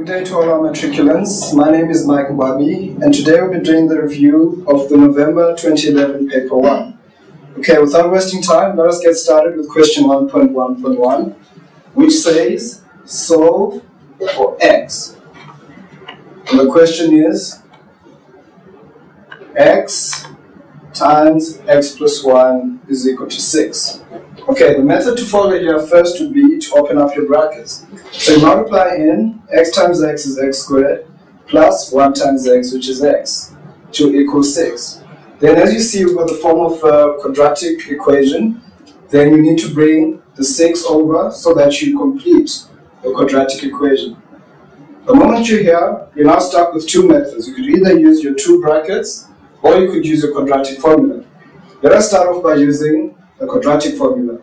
Good day to all our matriculants. My name is Michael Babi, and today we'll be doing the review of the November 2011 Paper 1. Okay, without wasting time, let us get started with question 1.1.1, which says solve for x. And the question is x times x plus 1 is equal to 6. Okay, the method to follow here first would be to open up your brackets. So you multiply in x times x is x squared plus 1 times x, which is x, to equal 6. Then as you see, we've got the form of a quadratic equation. Then you need to bring the 6 over so that you complete the quadratic equation. The moment you're here, you're now stuck with two methods. You could either use your two brackets or you could use your quadratic formula. Let us start off by using the quadratic formula.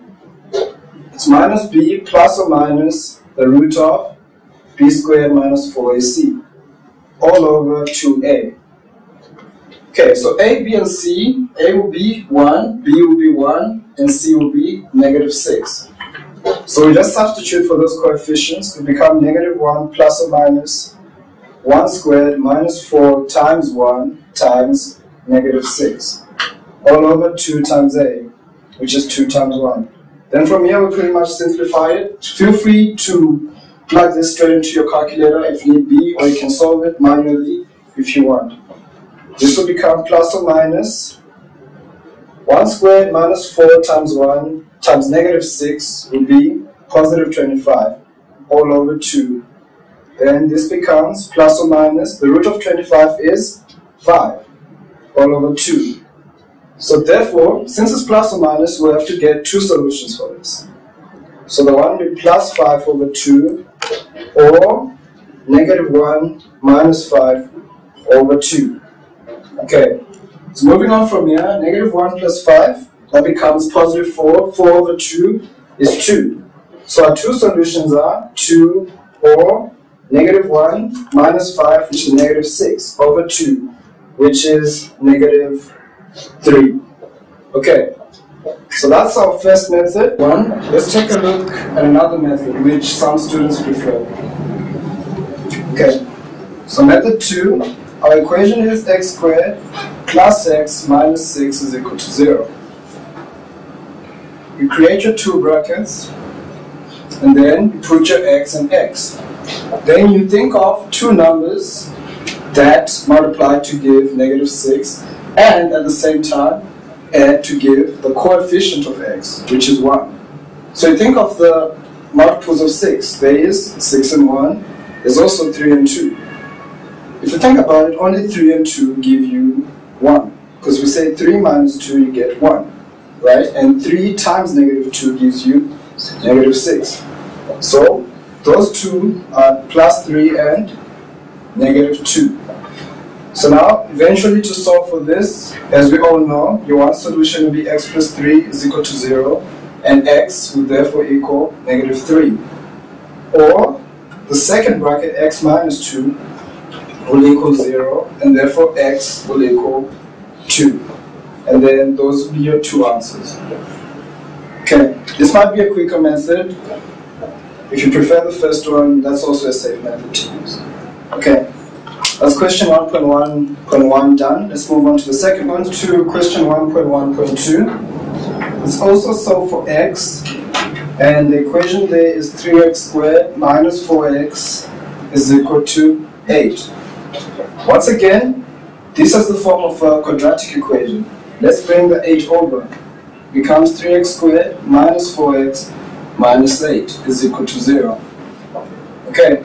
It's minus b plus or minus the root of b squared minus 4ac all over 2a. Okay, so a, b and c, a will be 1, b will be 1, and c will be negative 6. So we just substitute for those coefficients to become negative 1 plus or minus 1 squared minus 4 times 1 times negative 6 all over 2 times a, which is 2 times 1. Then from here we pretty much simplify it. Feel free to plug this straight into your calculator if need be, or you can solve it manually if you want. This will become plus or minus 1 squared minus 4 times 1 times negative 6 will be positive 25 all over 2. Then this becomes plus or minus, the root of 25 is 5 all over 2. So therefore, since it's plus or minus, we have to get two solutions for this. So the one will be plus 5 over 2 or negative 1 minus 5 over 2. Okay, so moving on from here, negative 1 plus 5, that becomes positive 4. 4 over 2 is 2. So our two solutions are 2 or negative 1 minus 5, which is negative 6, over 2, which is negative 3. Okay, so that's our first method. Let's take a look at another method which some students prefer. Okay, so method 2, our equation is x squared plus x minus 6 is equal to 0. You create your two brackets and then you put your x and x. Then you think of two numbers that multiply to give negative 6 and at the same time add to give the coefficient of x, which is 1. So you think of the multiples of 6. There is 6 and 1. There's also 3 and 2. If you think about it, only 3 and 2 give you 1. Because we say 3 minus 2, you get 1. Right? And 3 times negative 2 gives you negative 6. So those two are plus 3 and negative 2. So now, eventually to solve for this, as we all know, your one solution will be x plus 3 is equal to 0, and x will therefore equal negative 3. Or, the second bracket, x minus 2, will equal 0, and therefore x will equal 2. And then those will be your two answers. Okay, this might be a quicker method. If you prefer the first one, that's also a safe method to use. Okay, that's question 1.1.1 done. Let's move on to the second one, to question 1.1.2. It's also solve for x, and the equation there is 3x squared minus 4x is equal to 8. Once again, this is the form of a quadratic equation. Let's bring the 8 over. It becomes 3x squared minus 4x minus 8 is equal to 0. Okay,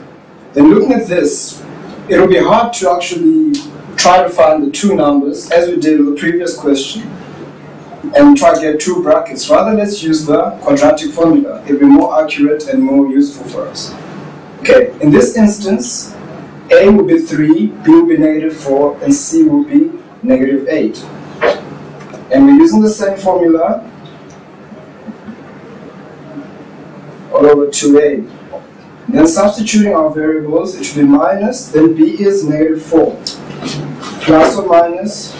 then looking at this, it will be hard to actually try to find the two numbers as we did with the previous question and try to get two brackets. Rather, let's use the quadratic formula. It will be more accurate and more useful for us. Okay, in this instance, a will be 3, b will be negative 4, and c will be negative 8. And we're using the same formula all over 2a. Then substituting our variables, it should be minus, then b is negative 4, plus or minus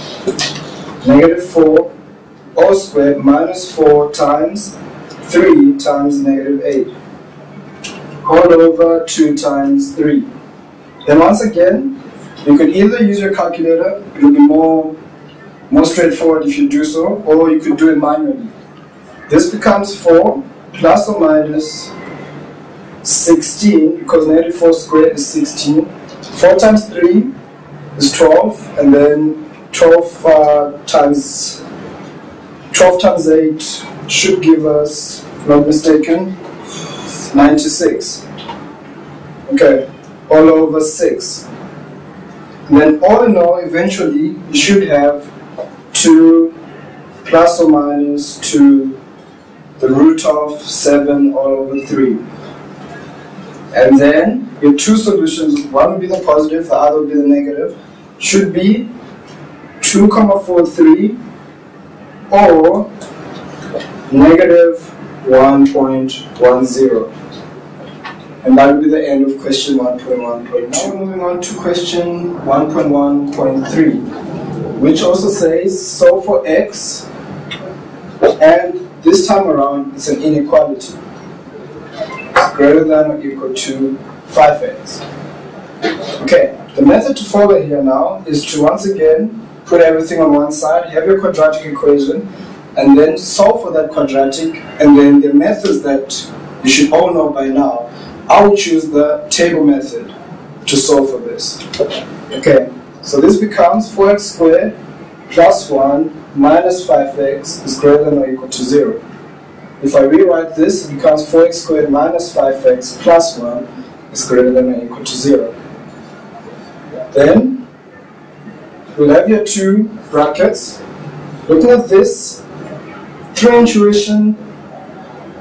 negative 4 all squared minus 4 times 3 times negative 8, all over 2 times 3, Then once again, you could either use your calculator, it will be more straightforward if you do so, or you could do it manually. This becomes 4 plus or minus 16, because 94 squared is 16. 4 times 3 is 12, and then 12 times 8 should give us, if not mistaken, 96. Okay, all over 6. And then all in all, eventually, you should have 2 plus or minus 2, the root of 7 all over 3. And then your two solutions, one will be the positive, the other will be the negative, should be 2,43 or negative 1.10. And that will be the end of question 1.1.2. Now we're moving on to question 1.1.3, which also says solve for x, and this time around it's an inequality. It's greater than or equal to 5x. Okay, the method to follow here now is to once again put everything on one side, have your quadratic equation, and then solve for that quadratic, and then the methods that you should all know by now. I will choose the table method to solve for this. Okay, so this becomes 4x squared plus 1 minus 5x is greater than or equal to 0. If I rewrite this, it becomes 4x squared minus 5x plus 1 is greater than or equal to 0. Then, we'll have your two brackets. Looking at this, through intuition,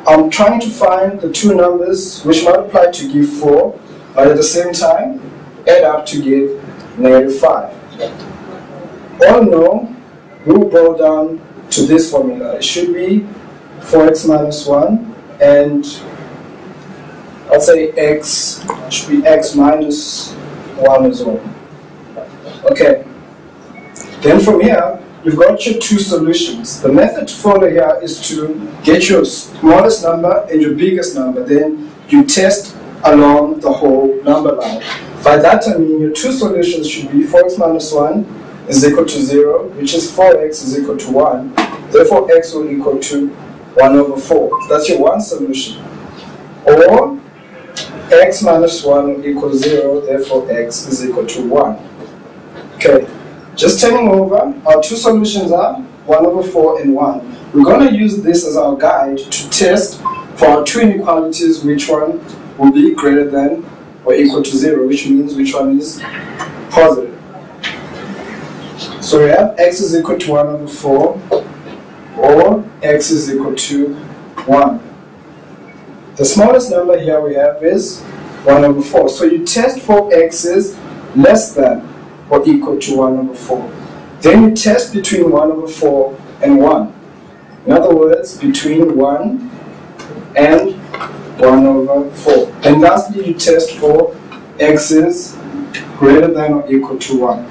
I'm trying to find the two numbers which multiply to give 4, but at the same time, add up to give negative 5. All in all, we'll boil down to this formula. It should be 4x minus 1, and I'll say x should be x minus 1 as well. Okay, then from here you've got your two solutions. The method to follow here is to get your smallest number and your biggest number, then you test along the whole number line. By that I mean your two solutions should be 4x minus 1 is equal to 0, which is 4x is equal to 1, therefore x will equal to 1 over 4. That's your one solution. Or x minus 1 equals 0, therefore x is equal to 1. Okay, just turning over, our two solutions are 1 over 4 and 1. We're going to use this as our guide to test for our two inequalities which one will be greater than or equal to 0, which means which one is positive. So we have x is equal to 1 over 4 or x is equal to 1. The smallest number here we have is 1 over 4. So you test for x's less than or equal to 1 over 4. Then you test between 1 over 4 and 1. In other words, between 1 and 1 over 4. And lastly, you test for x's greater than or equal to 1.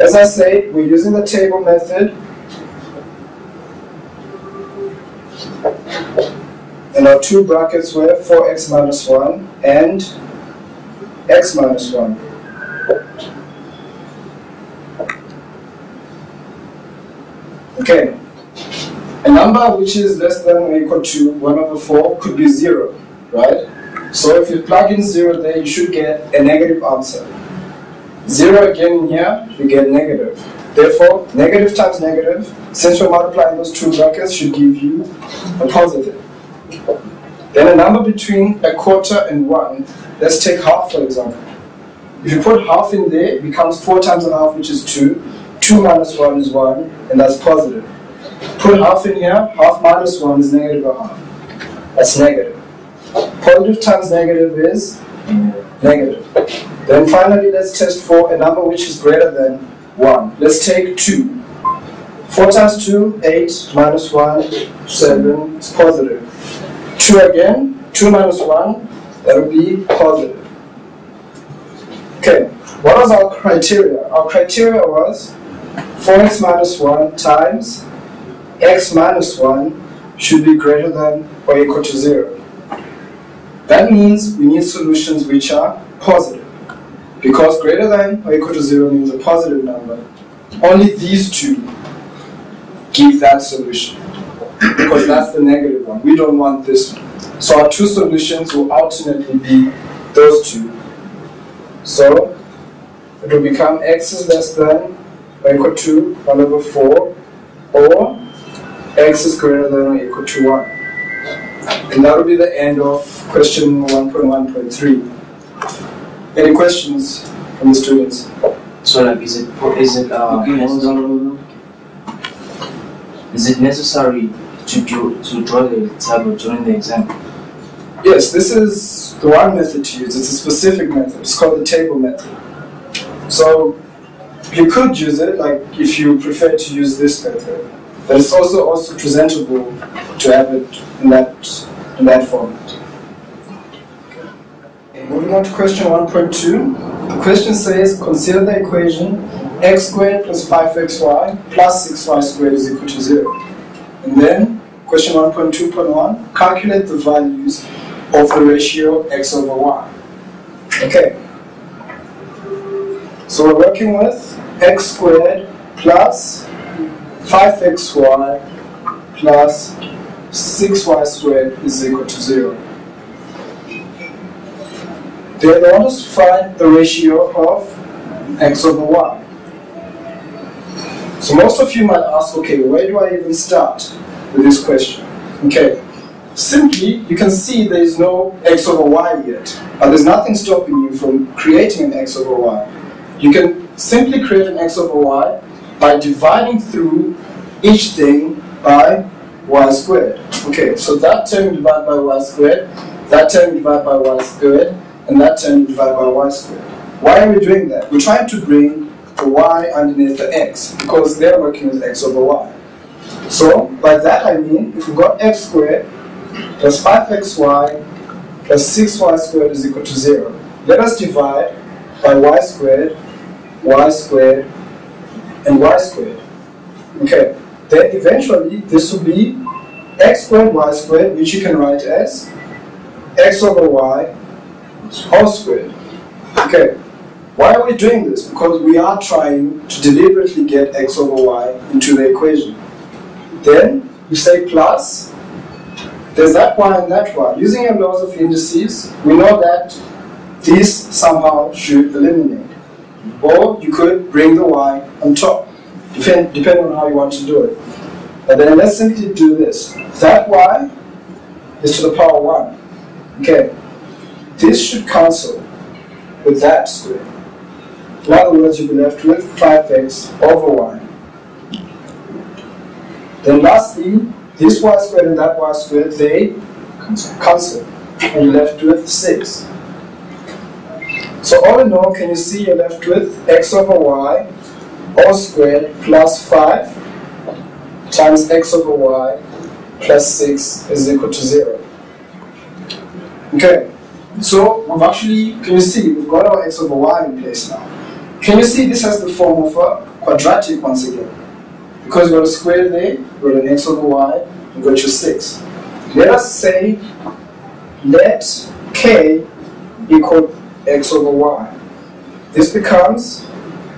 As I said, we're using the table method. And our two brackets were 4x minus 1 and x minus 1. Okay, a number which is less than or equal to 1 over 4 could be 0, right? So if you plug in 0 there, you should get a negative answer. 0 again here, you get negative. Therefore, negative times negative, since we're multiplying those two brackets, should give you a positive. Then a number between a quarter and 1, let's take half for example. If you put half in there, it becomes 4 times a half, which is 2. 2 minus 1 is 1, and that's positive. Put half in here, half minus 1 is negative a half. That's negative. Positive times negative is negative. Then finally, let's test for a number which is greater than 1. Let's take 2. 4 times 2, 8, minus 1, 7, is positive. 2 again, 2 minus 1, that will be positive. Okay, what was our criteria? Our criteria was 4x minus 1 times x minus 1 should be greater than or equal to 0. That means we need solutions which are positive. because greater than or equal to 0 means a positive number, only these two give that solution, because that's the negative one. We don't want this one. So our two solutions will alternately be those two. So it will become x is less than or equal to 1 over 4, or x is greater than or equal to 1. And that will be the end of question 1.1.3. Any questions from the students? So, like, is it necessary to draw the table during the exam? Yes, this is the one method to use. It's a specific method. It's called the table method. So you could use it, like, if you prefer to use this method. But it's also presentable to have it in that format. Okay, moving on to question 1.2. The question says, consider the equation x squared plus 5xy plus 6y squared is equal to 0. And then, question 1.2.1, calculate the values of the ratio x over y. Okay. So we're working with x squared plus 5xy plus 6y squared is equal to 0. They want us to find the ratio of x over y. So most of you might ask, okay, where do I even start with this question? Okay, simply, you can see there is no x over y yet, but there's nothing stopping you from creating an x over y. You can simply create an x over y by dividing through each thing by y squared. Okay, so that term divided by y squared, that term divided by y squared, and that term divided by y squared. Why are we doing that? We're trying to bring the y underneath the x, because they're working with x over y. So, by that I mean, if we've got x squared plus 5xy plus 6y squared is equal to 0, let us divide by y squared, and y squared. Okay, then eventually this will be x squared y squared, which you can write as x over y whole squared. Okay, why are we doing this? Because we are trying to deliberately get x over y into the equation. Then you say plus, there's that y and that y. Using your laws of indices, we know that these somehow should eliminate. Or you could bring the y on top, depending on how you want to do it. But then let's simply do this. That y is to the power 1. Okay, this should cancel with that square. In other words, you'll be left with 5x over y. Then lastly, this y squared and that y squared, they cancel, and you're left with 6. So all in all, can you see you're left with x over y all squared plus 5 times x over y plus 6 is equal to 0. Okay, so we've actually, can you see, we've got our x over y in place now. Can you see this has the form of a quadratic once again? Because we've got a square there, we've got an x over y, we've got your 6. Let us say, let k equal x over y. This becomes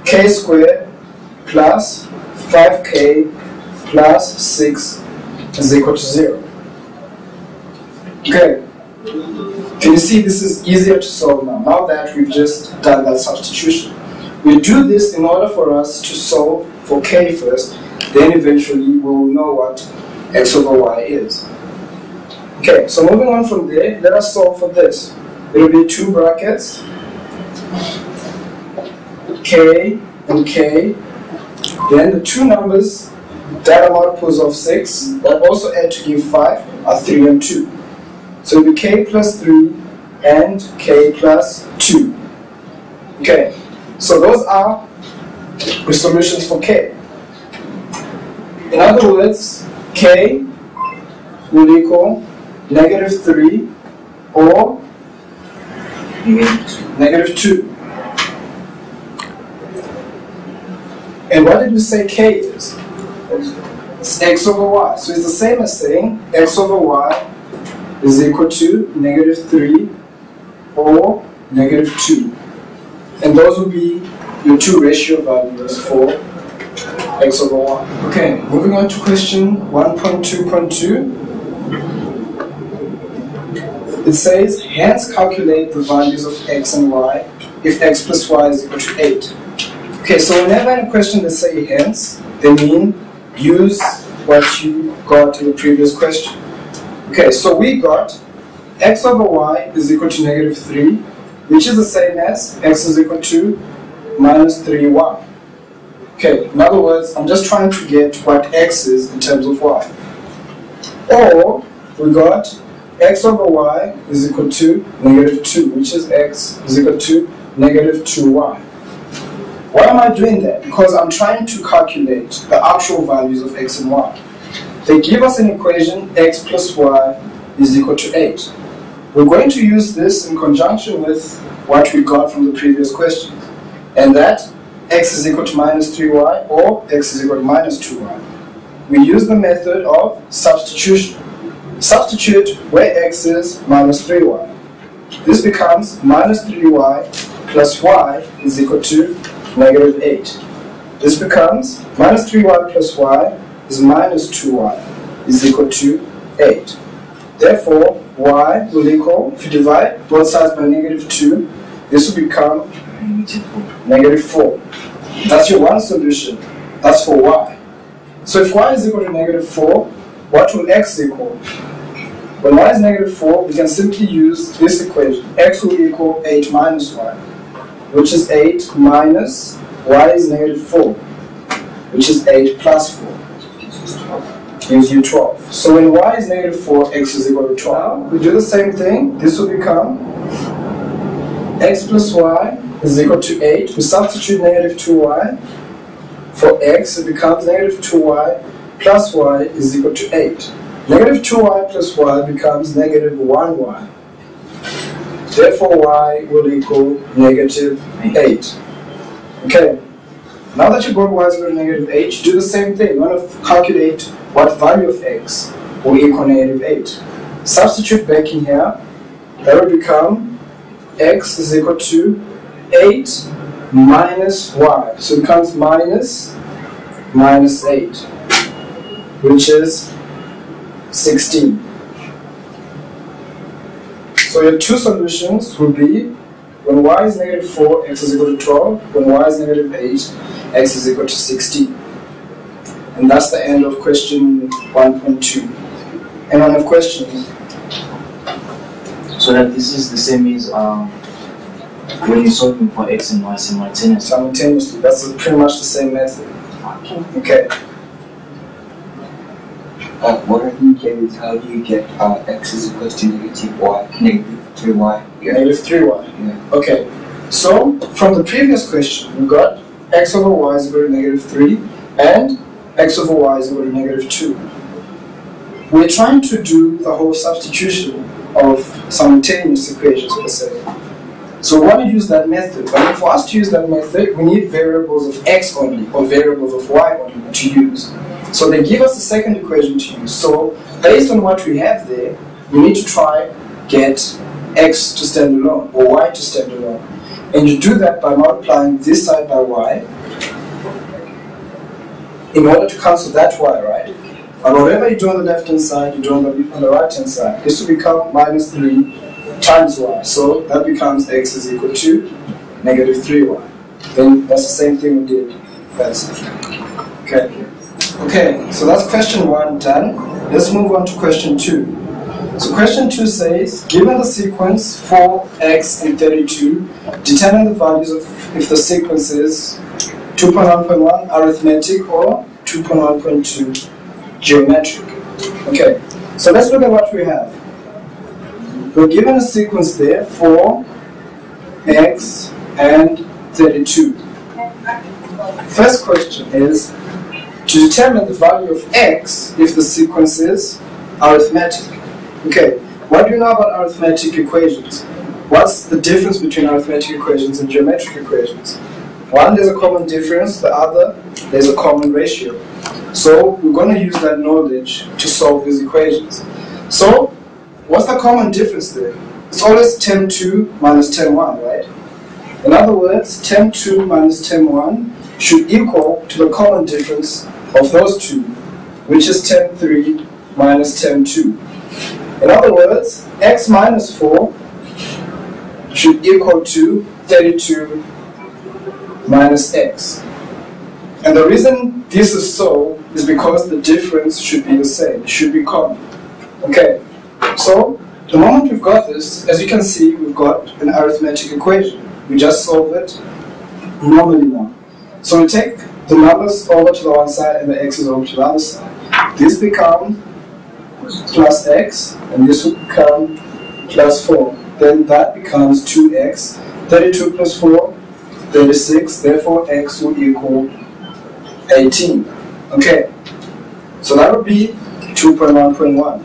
k squared plus 5k plus 6 is equal to 0. Okay, can you see this is easier to solve now, now that we've just done that substitution? We do this in order for us to solve for k first, then eventually we will know what x over y is. Okay, so moving on from there, let us solve for this. It will be two brackets, k and k, then the two numbers that are multiples of 6, that also add to give 5, are 3 and 2. So it will be k plus 3 and k plus 2. Okay, so those are the solutions for k. In other words, k will equal negative 3 or negative 2. And what did we say k is? It's x over y. So it's the same as saying x over y is equal to negative 3 or negative 2. And those would be your two ratio values for x over 1. Okay, moving on to question 1.2.2. It says, hence calculate the values of x and y if x plus y is equal to 8. Okay, so whenever in a question they say hence, they mean use what you got in the previous question. Okay, so we got x over y is equal to negative 3, which is the same as x is equal to minus 3y. Okay, in other words, I'm just trying to get what x is in terms of y. Or, we got x over y is equal to negative 2, which is x is equal to negative 2y. Why am I doing that? Because I'm trying to calculate the actual values of x and y. They give us an equation, x plus y is equal to 8. We're going to use this in conjunction with what we got from the previous question. And that, x is equal to minus 3y, or x is equal to minus 2y. We use the method of substitution. Substitute where x is minus 3y. This becomes minus 3y plus y is equal to negative 8. This becomes minus 3y plus y is minus 2y is equal to 8. Therefore, y will equal, if you divide both sides by negative 2, this will become negative 4. That's your one solution. That's for y. So if y is equal to negative 4, what will x equal? When y is negative 4, we can simply use this equation. X will equal 8 minus y, which is 8 minus y is negative 4, which is 8 plus 4, gives you 12. So when y is negative 4, x is equal to 12. Now, we do the same thing. This will become x plus y is equal to 8. We substitute negative 2y for x. It becomes negative 2y plus y is equal to 8. Negative 2y plus y becomes negative 1y. Therefore, y will equal negative 8. Okay, now that you got y is equal to negative 8, do the same thing. You want to calculate what value of x will equal negative 8. Substitute back in here, that will become x is equal to 8 minus y. So it becomes minus 8, which is 16. So your two solutions will be, when y is negative 4, x is equal to 12. When y is negative 8, x is equal to 16. And that's the end of question 1.2. Anyone have questions? So that this is the same as when you're solving for x and y simultaneously? Simultaneously. That's pretty much the same method. Okay. What I didn't get is how do you get x is equal to negative 3y? Yeah. Negative 3y. Yeah. Okay. So, from the previous question, we got x over y is equal to negative 3 and x over y is equal to negative 2. We're trying to do the whole substitution of simultaneous equations per se. So we want to use that method. But for us to use that method, we need variables of x only or variables of y only to use. So they give us a second equation to use. So based on what we have there, we need to try get x to stand alone or y to stand alone. And you do that by multiplying this side by y in order to cancel that y, right? And whatever you do on the left-hand side, you do on the right-hand side. This will become minus 3 times y. So that becomes x is equal to negative 3y. Then that's the same thing we did. That's it. Okay. Okay, so that's question 1 done. Let's move on to question 2. So question 2 says, given the sequence 4, x, and 32, determine the values of if the sequence is 2.1.1 arithmetic or 2.1.2 geometric. Okay, so let's look at what we have. We're given a sequence there, 4, x, and 32. First question is, to determine the value of x if the sequence is arithmetic. Okay, what do you know about arithmetic equations? What's the difference between arithmetic equations and geometric equations? One, there's a common difference. The other, there's a common ratio. So we're going to use that knowledge to solve these equations. So, what's the common difference there? It's always 10 to minus 10 1, right? In other words, term 2 minus term 1 should equal to the common difference of those two, which is term 3 minus term 2. In other words, x minus 4 should equal to 32 minus x. And the reason this is so is because the difference should be the same, should be common. Okay, so the moment we've got this, as you can see, we've got an arithmetic equation. We just solve it normally now. So we take the numbers over to the one side and the x's over to the other side. This becomes plus x, and this would become plus 4. Then that becomes 2x. 32 plus 4, 36. Therefore, x would equal 18. Okay, so that would be 2.1.1.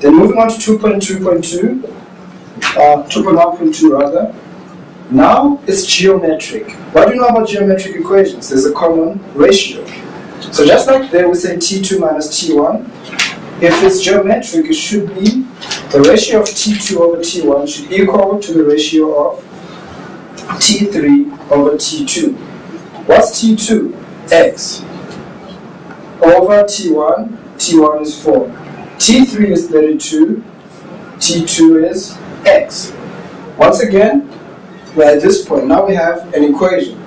Then moving on to 2.1.2 rather. Now it's geometric. What do you know about geometric equations? There's a common ratio. So just like there we say t2 minus t1, if it's geometric, it should be the ratio of t2 over t1 should equal to the ratio of t3 over t2. What's t2? X over t1, t1 is 4. t3 is 32, t2 is x. Once again, we're at this point. Now we have an equation.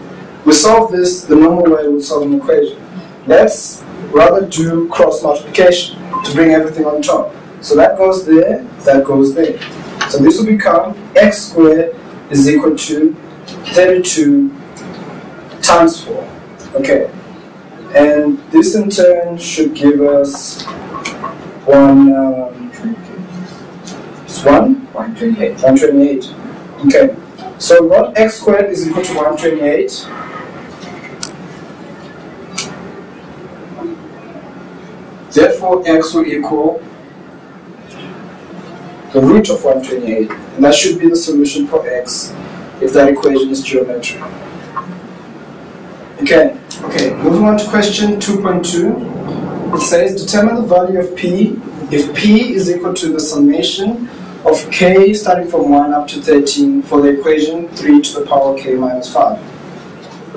We solve this the normal way we solve an equation. Let's rather do cross multiplication to bring everything on top. So that goes there, that goes there. So this will become x squared is equal to 32 times 4. Okay. And this in turn should give us 128. Okay. So what x squared is equal to 128. Therefore, x will equal the root of 128, and that should be the solution for x if that equation is geometric. Okay. Moving on to question 2.2. It says determine the value of p if p is equal to the summation of k starting from 1 up to 13 for the equation 3 to the power k minus 5.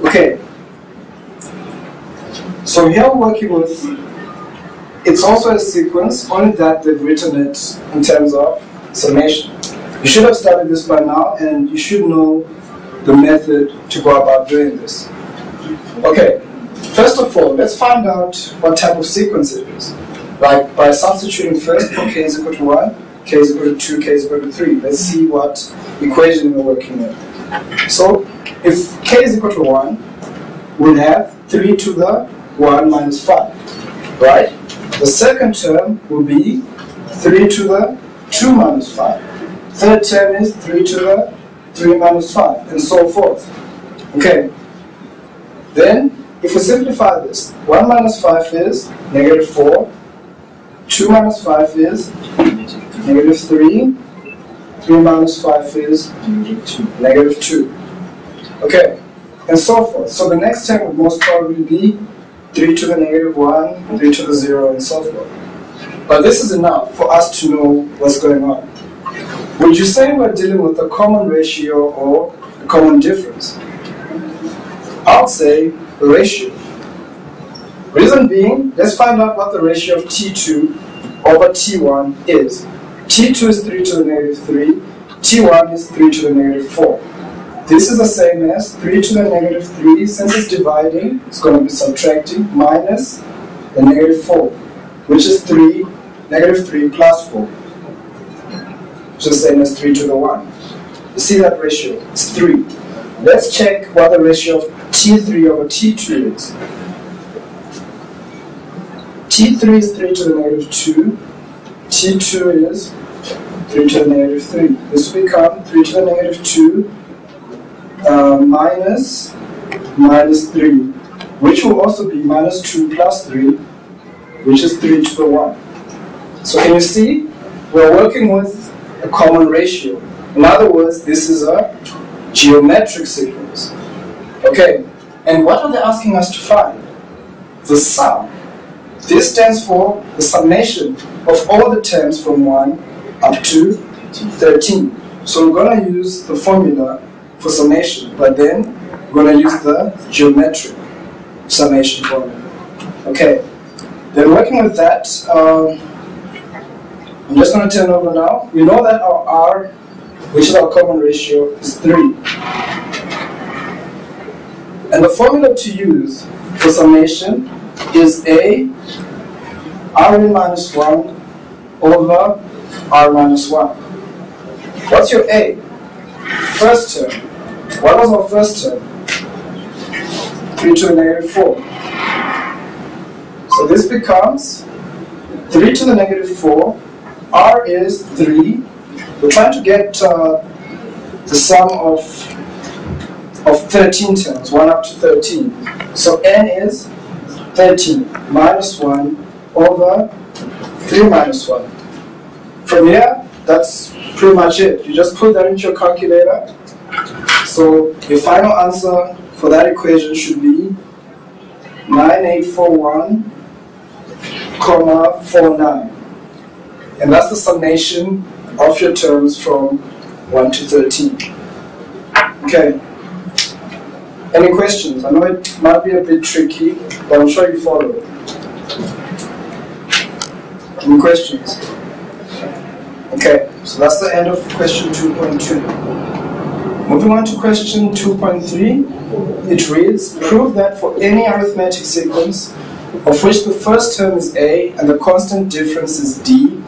Okay. So here we're working with. It's also a sequence, only that they've written it in terms of summation. You should have studied this by now, and you should know the method to go about doing this. Okay, first of all, let's find out what type of sequence it is. Like by substituting first for k is equal to 1, k is equal to 2, k is equal to 3. Let's see what equation we're working with. So if k is equal to 1, we'll have 3 to the 1 minus 5, right? The second term will be 3 to the 2 minus 5. Third term is 3 to the 3 minus 5, and so forth. Okay. Then, if we simplify this, 1 minus 5 is negative 4. 2 minus 5 is negative 3. 3 minus 5 is negative 2. Okay. And so forth. So the next term would most probably be 3 to the negative 1, 3 to the 0, and so forth. But this is enough for us to know what's going on. Would you say we're dealing with a common ratio or a common difference? I would say the ratio. Reason being, let's find out what the ratio of t2 over t1 is. t2 is 3 to the negative 3, t1 is 3 to the negative 4. This is the same as 3 to the negative 3, since it's dividing, it's going to be subtracting, minus the negative 4, which is 3, negative 3 plus 4, which is the same as 3 to the 1. You see that ratio? It's 3. Let's check what the ratio of t3 over t2 is. t3 is 3 to the negative 2, t2 is 3 to the negative 3. This will become 3 to the negative 2, minus 3, which will also be minus 2 plus 3, which is 3 to the 1. So can you see? We're working with a common ratio. In other words, this is a geometric sequence. Okay, and what are they asking us to find? The sum. This stands for the summation of all the terms from 1 up to 13. So we're going to use the formula for summation, but then we're going to use the geometric summation formula. Okay, then working with that, I'm just going to turn over now. We know that our R, which is our common ratio, is 3. And the formula to use for summation is a Rn minus 1 over R minus 1. What's your A? First term. What was our first term? 3 to the negative 4. So this becomes 3 to the negative 4. R is 3. We're trying to get the sum of 13 terms, 1 up to 13. So n is 13 minus 1 over 3 minus 1. From here, that's pretty much it. You just put that into your calculator. So your final answer for that equation should be 9841,49. And that's the summation of your terms from 1 to 13. Okay. Any questions? I know it might be a bit tricky, but I'm sure you follow. Any questions? Okay, so that's the end of question 2.2. Moving on to question 2.3, it reads, prove that for any arithmetic sequence of which the first term is A and the constant difference is D,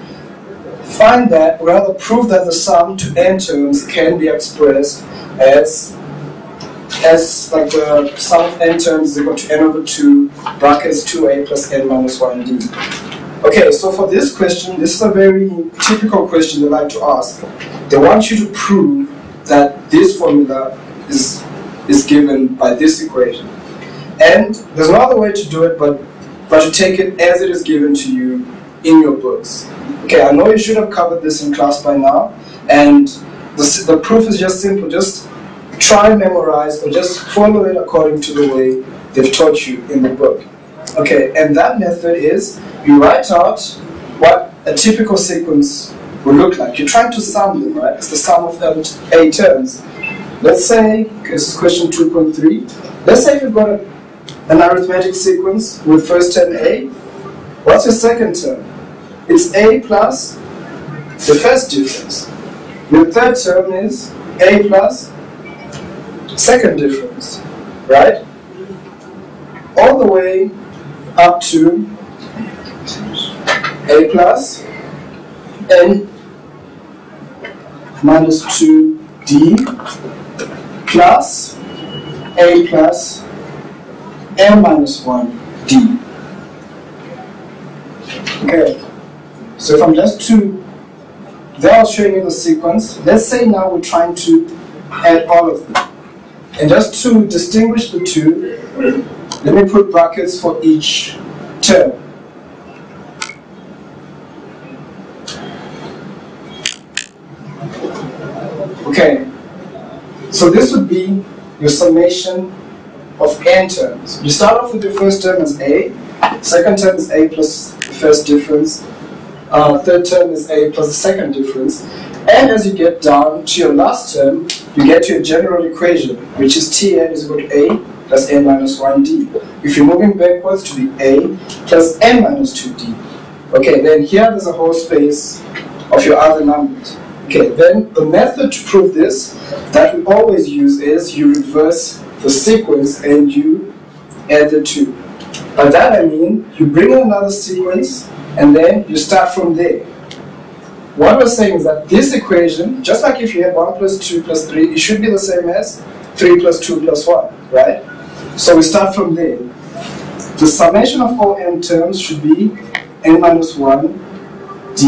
find that, or rather prove that the sum to n terms can be expressed as like the sum of n terms is equal to n over 2 brackets 2a plus n minus 1d. Okay, so for this question, this is a very typical question they like to ask. They want you to prove that this formula is given by this equation. And there's no other way to do it but to take it as it is given to you in your books. Okay, I know you should have covered this in class by now, and the proof is just simple. Just try and memorize or just follow it according to the way they've taught you in the book. Okay, and that method is you write out what a typical sequence will look like. You're trying to sum them, right? It's the sum of A terms. Let's say, this is question 2.3, let's say you've got an arithmetic sequence with first term A. What's your second term? It's A plus the first difference. Your third term is A plus second difference, right? All the way up to A plus N minus 2D plus A plus N minus 1D. Okay, so if I'm just to, there I was showing you the sequence. Let's say now we're trying to add all of them. And just to distinguish the two, let me put brackets for each term. Okay, so this would be your summation of n terms. You start off with your first term as A, second term is A plus the first difference, third term is A plus the second difference, and as you get down to your last term, you get to your general equation, which is Tn is equal to A plus n minus 1d. If you're moving backwards to be A plus n minus 2d. Okay, then here there's a whole space of your other numbers. Okay, then the method to prove this that we always use is you reverse the sequence and you add the two. By that I mean you bring in another sequence and then you start from there. What we're saying is that this equation, just like if you had 1 plus 2 plus 3, it should be the same as 3 plus 2 plus 1, right? So we start from there. The summation of all n terms should be n minus 1d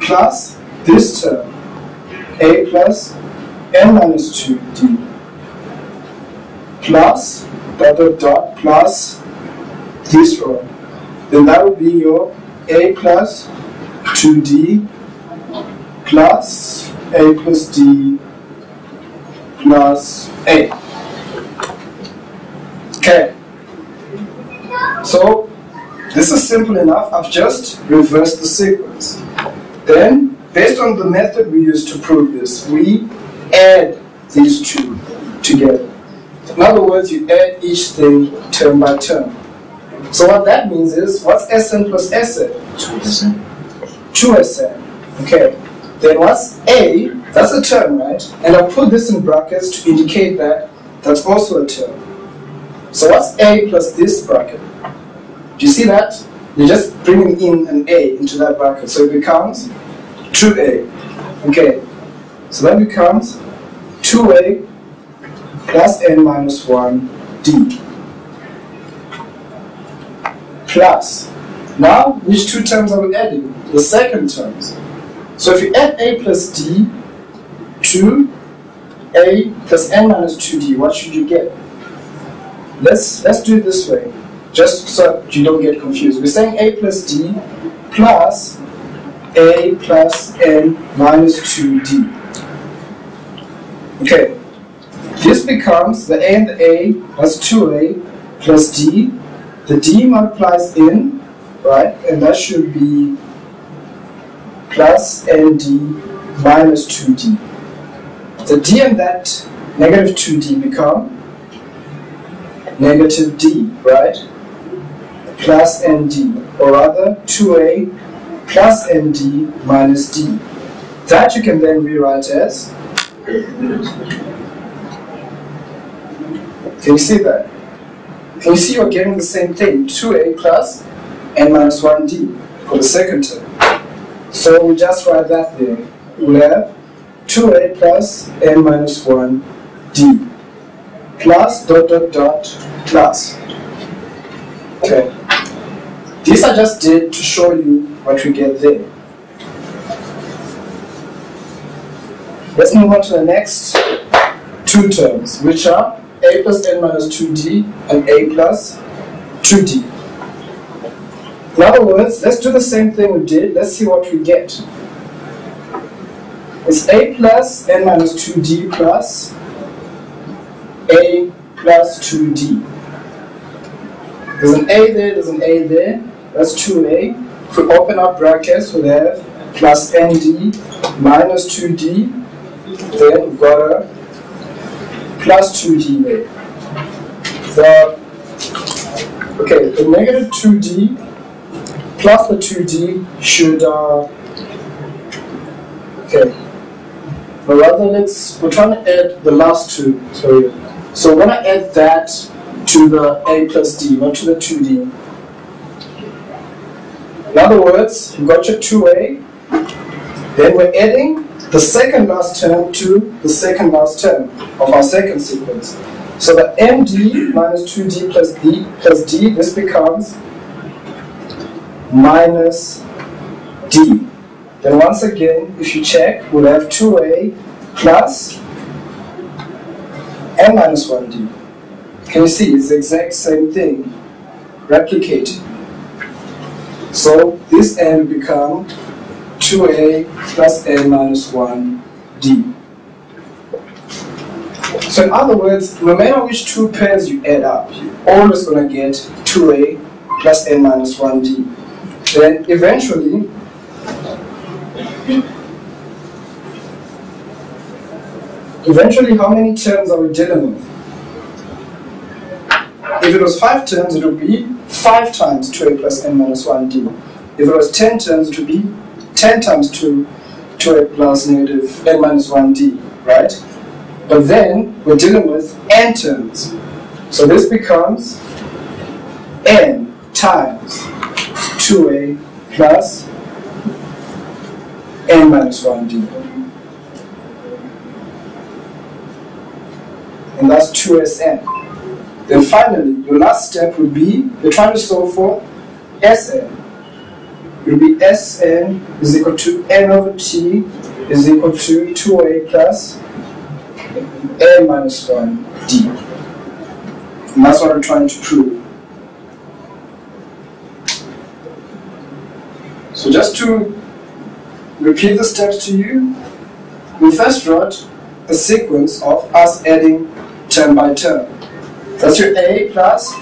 plus this term, a plus n minus 2d plus dot dot dot plus this row. Then that would be your a plus 2d plus a plus d plus a. Okay. So this is simple enough. I've just reversed the sequence. Then, based on the method we used to prove this, we add these two together. In other words, you add each thing term by term. So what that means is, what's Sn plus Sn? 2Sn. 2Sn. Okay. Then what's A? That's a term, right? And I put this in brackets to indicate that that's also a term. So what's A plus this bracket? Do you see that? You're just bringing in an A into that bracket. So it becomes 2A. Okay. So that becomes 2A plus n minus 1d. Plus, now which two terms are we adding? The second terms. So if you add a plus d to a plus n minus 2d, what should you get? Let's do it this way, just so you don't get confused. We're saying a plus d plus a plus n minus 2d. Okay, this becomes the a and the a, that's 2a plus d. The d multiplies in, right, and that should be plus nd minus 2d. The d and that negative 2d become negative d, right, plus nd, or rather 2a plus nd minus d. That you can then rewrite as, can you see that? And you see you're getting the same thing, 2a plus n minus 1d for the second term. So we just write that there. We'll have 2a plus n minus 1d plus dot dot dot plus. Okay. These I just did to show you what we get there. Let's move on to the next two terms, which are a plus n minus 2d and a plus 2d. In other words, let's do the same thing we did. Let's see what we get. It's a plus n minus 2d plus a plus 2d. There's an a there, there's an a there. That's 2a. If we open up brackets, we have plus nd minus 2d. Then we've got a plus 2d there. The negative 2d plus the 2d should, we're trying to add the last two, sorry. So we're going to add that to the a plus d, not to the 2d. In other words, you've got your 2a, then we're adding the second last term to the second last term of our second sequence. So the md minus 2d plus d, this becomes minus d. Then once again, if you check, we'll have 2a plus n minus 1d. Can you see? It's the exact same thing replicated. So this n will become 2a plus n minus 1d. So in other words, no matter which two pairs you add up, you're always going to get 2a plus n minus 1d. Then eventually, how many terms are we dealing with? If it was 5 terms, it would be 5 times 2a plus n minus 1d. If it was 10 terms, it would be 10 times 2a plus negative n minus 1d, right? But then we're dealing with n terms. So this becomes n times 2a plus n minus 1d. And that's 2Sn. Then finally, your last step would be, you're trying to solve for Sn. It will be Sn is equal to n over t is equal to 2a plus n minus 1d. And that's what I'm trying to prove. So just to repeat the steps to you, we first wrote a sequence of us adding term by term. That's your a plus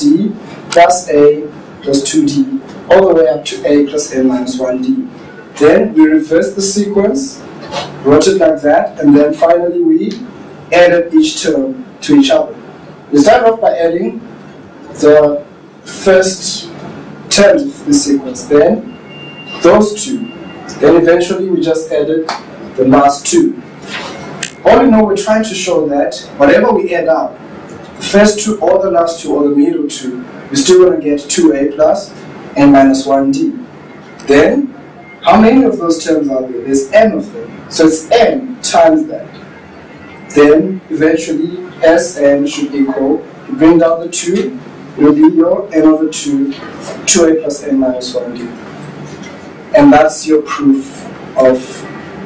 d plus a plus 2d. All the way up to a plus n minus 1d. Then we reverse the sequence, wrote it like that, and then finally we added each term to each other. We start off by adding the first terms of the sequence, then those two, then eventually we just added the last two. All in all, we're trying to show that whatever we add up, the first two or the last two or the middle two, we're still going to get 2a plus and minus 1d. Then, how many of those terms are there? There's n of them, so it's n times that. Then, eventually, Sn should equal, you bring down the 2, it'll be your n over 2, 2a plus n minus 1d. And that's your proof of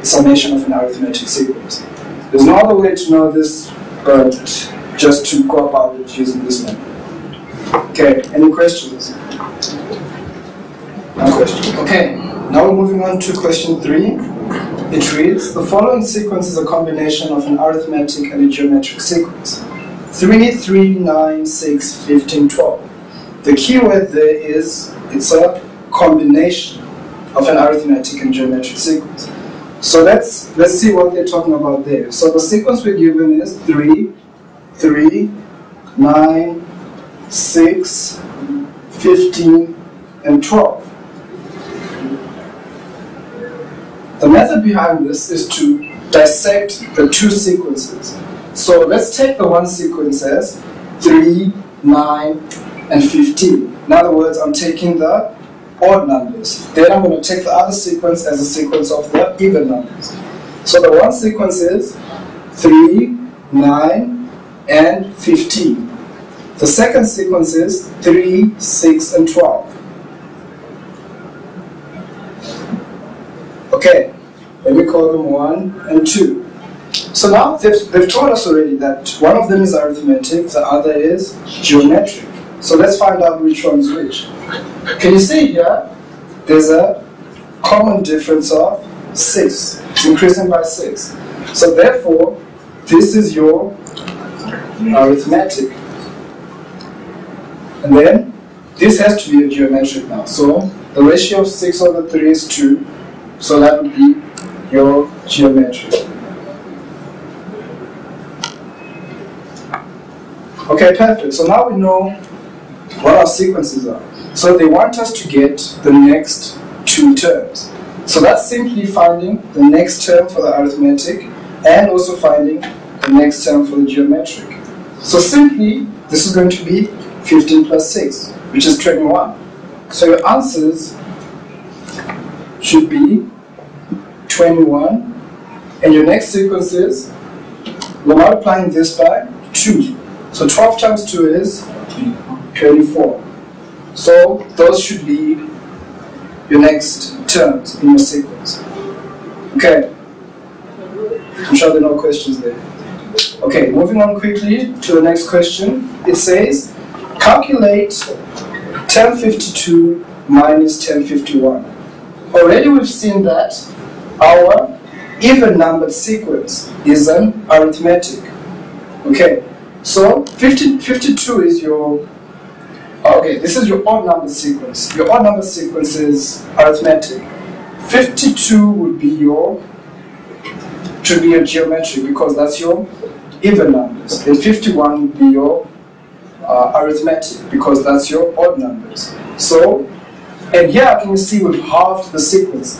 summation of an arithmetic sequence. There's no other way to know this, but just to go about it using this method. Okay, any questions? No question. Okay, now we're moving on to question 3. It reads, the following sequence is a combination of an arithmetic and a geometric sequence. 3, 3, 9, 6, 15, 12. The key word there is, it's a combination of an arithmetic and geometric sequence. So let's see what they're talking about there. So the sequence we're given is 3, 3, 9, 6, 15, and 12. The method behind this is to dissect the two sequences. So let's take the one sequence as 3, 9, and 15. In other words, I'm taking the odd numbers. Then I'm going to take the other sequence as a sequence of the even numbers. So the one sequence is 3, 9, and 15. The second sequence is 3, 6, and 12. Okay, let me call them 1 and 2. So now they've told us already that one of them is arithmetic, the other is geometric. So let's find out which one's which. Can you see here, there's a common difference of 6. It's increasing by 6. So therefore, this is your arithmetic. And then, this has to be a geometric now. So, the ratio of 6 over 3 is 2. So that would be your geometric. Okay, perfect. So now we know what our sequences are. So they want us to get the next two terms. So that's simply finding the next term for the arithmetic and also finding the next term for the geometric. So simply, this is going to be 15 plus 6, which is 21. So your answers should be 21, and your next sequence is, we're multiplying this by 2. So 12 times 2 is 24. So those should be your next terms in your sequence. Okay, I'm sure there are no questions there. Okay, moving on quickly to the next question. It says, calculate 1052 minus 1051. Already we've seen that our even-numbered sequence is an arithmetic. Okay, so 52 is your, okay, this is your odd-numbered sequence. Your odd-numbered sequence is arithmetic. 52 would be your, should be your geometric because that's your even numbers. And 51 would be your arithmetic because that's your odd numbers. So, and here can you see we've halved the sequence.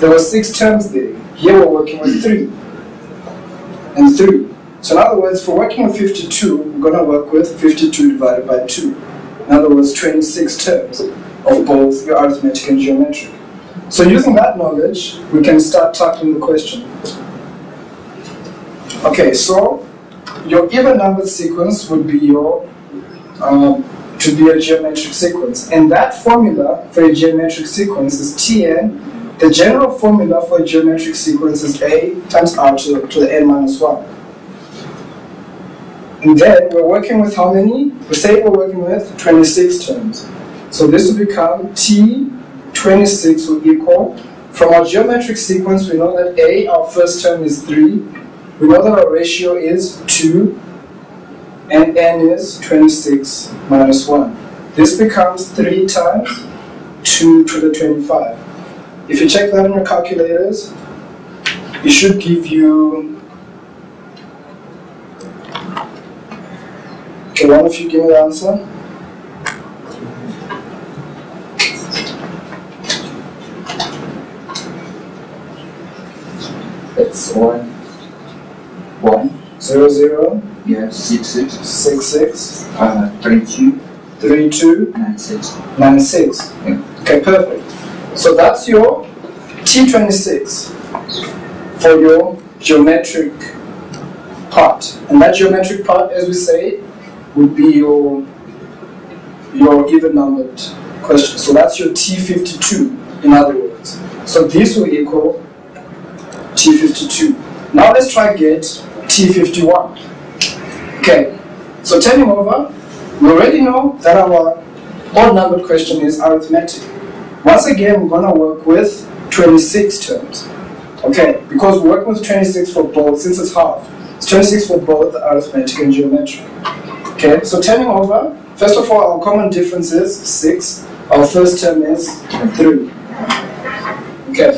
There were 6 terms there. Here we're working with 3 and 3. So in other words, for working with 52, we're going to work with 52 divided by 2. In other words, 26 terms of both your arithmetic and geometric. So using that knowledge, we can start tackling the question. Okay, so your even-numbered sequence would be your to be a geometric sequence. And that formula for a geometric sequence is Tn. The general formula for a geometric sequence is A times R to the n minus 1. And then we're working with how many? We say we're working with 26 terms. So this will become T26 will equal, from our geometric sequence we know that A, our first term, is 3. We know that our ratio is 2. And n is 26 minus 1. This becomes 3 times 2 to the 25. If you check that on your calculators, it should give you Can one of you give me the answer? It's 1 1 0 0. Yes. 6 6 6 6. 3 2 3 2. 9 6 9 6. Yeah. Okay, perfect. So that's your T26 for your geometric part, and that geometric part, as we say, would be your even numbered question. So that's your T52, in other words. So this will equal T52. Now let's try get T51. Okay, so turning over, we already know that our odd numbered question is arithmetic. Once again, we're going to work with 26 terms. Okay, because we're working with 26 for both, since it's half, it's 26 for both arithmetic and geometric. Okay, so turning over, first of all, our common difference is 6. Our first term is 3. Okay,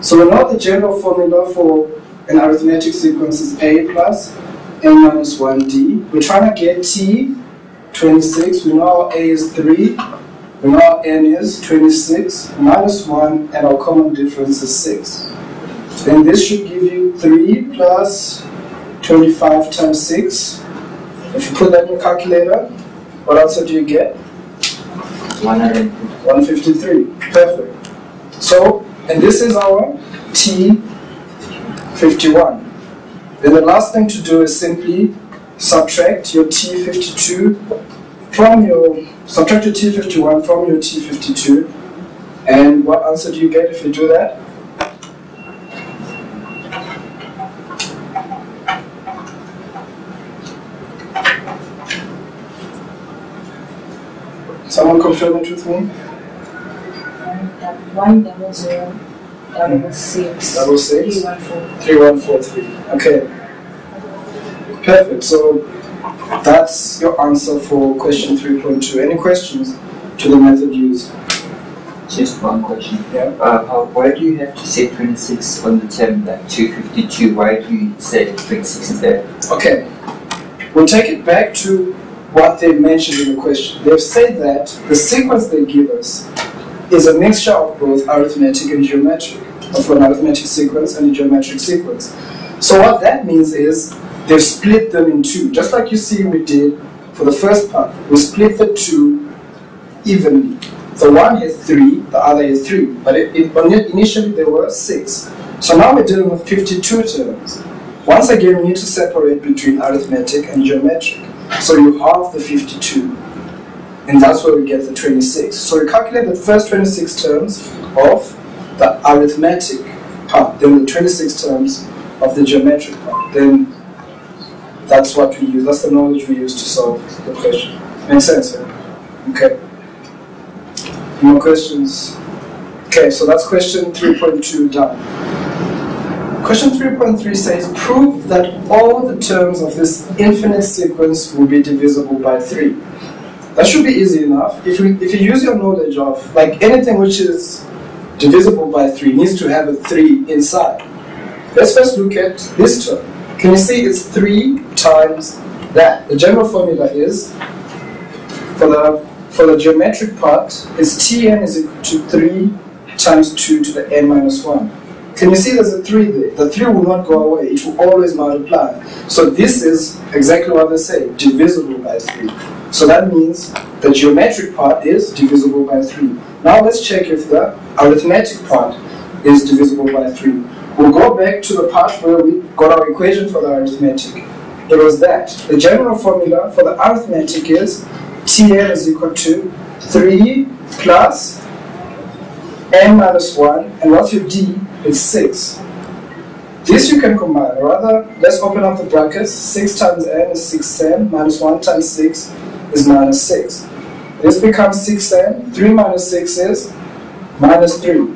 so we know the general formula for an arithmetic sequence is A plus N minus 1D. We're trying to get T26. We know our A is 3. We know our N is 26 minus 1, and our common difference is 6. Then this should give you 3 plus 25 times 6. If you put that in your calculator, what answer do you get? 153. Perfect. So, and this is our T51. Then the last thing to do is simply subtract your T52 from your, subtract your T51 from your T52. And what answer do you get if you do that? Someone confirm it with me? 1 double 0 double 6 3143. Okay. Perfect. So that's your answer for question 3.2. Any questions to the method used? Just one question. Yeah. Why do you have to say 26 on the term like 252? Why do you say 26 is there? Okay. We'll take it back to what they've mentioned in the question. They've said that the sequence they give us is a mixture of both arithmetic and geometric, of an arithmetic sequence and a geometric sequence. So what that means is they've split them in two, just like you see we did for the first part. We split the two evenly. The one is 3, the other is 3, but initially there were 6. So now we're dealing with 52 terms. Once again, we need to separate between arithmetic and geometric. So you halve the 52, and that's where we get the 26. So we calculate the first 26 terms of the arithmetic part, then the 26 terms of the geometric part. Then that's what we use, that's the knowledge we use to solve the question. Makes sense, yeah? Okay. More questions? Okay, so that's question 3.2 done. Question 3.3 says, prove that all the terms of this infinite sequence will be divisible by 3. That should be easy enough. If you use your knowledge of, like, anything which is divisible by 3 needs to have a 3 inside. Let's first look at this term. Can you see it's 3 times that? The general formula is, for the geometric part, is Tn is equal to 3 times 2 to the n minus 1. Can you see there's a 3 there? The 3 will not go away. It will always multiply. So this is exactly what they say, divisible by 3. So that means the geometric part is divisible by 3. Now let's check if the arithmetic part is divisible by 3. We'll go back to the part where we got our equation for the arithmetic. It was that. The general formula for the arithmetic is Tn is equal to 3 plus n minus 1, and what's your d? It's 6. This you can combine. Rather, let's open up the brackets. 6 times n is 6n, minus 1 times 6 is minus 6. This becomes 6n, 3 minus 6 is minus 3.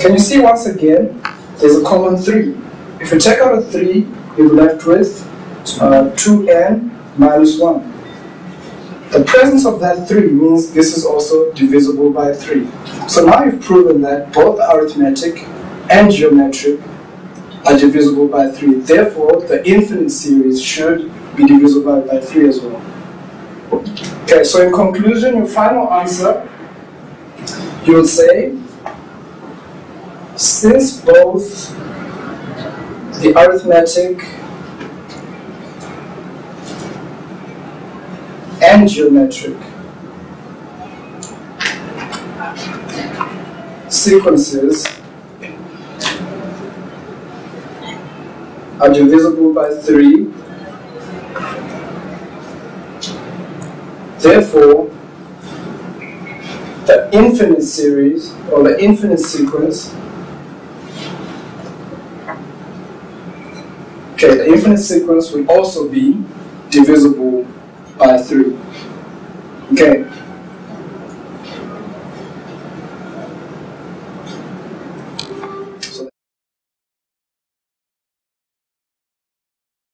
Can you see once again, there's a common 3. If you take out a 3, you're left with 2n minus 1. The presence of that 3 means this is also divisible by 3. So now you've proven that both arithmetic and geometric are divisible by 3. Therefore, the infinite series should be divisible by 3 as well. Okay, so in conclusion, your final answer, you'll say, since both the arithmetic and geometric sequences are divisible by 3, therefore the infinite series or the infinite sequence, okay, the infinite sequence will also be divisible by 3. Okay,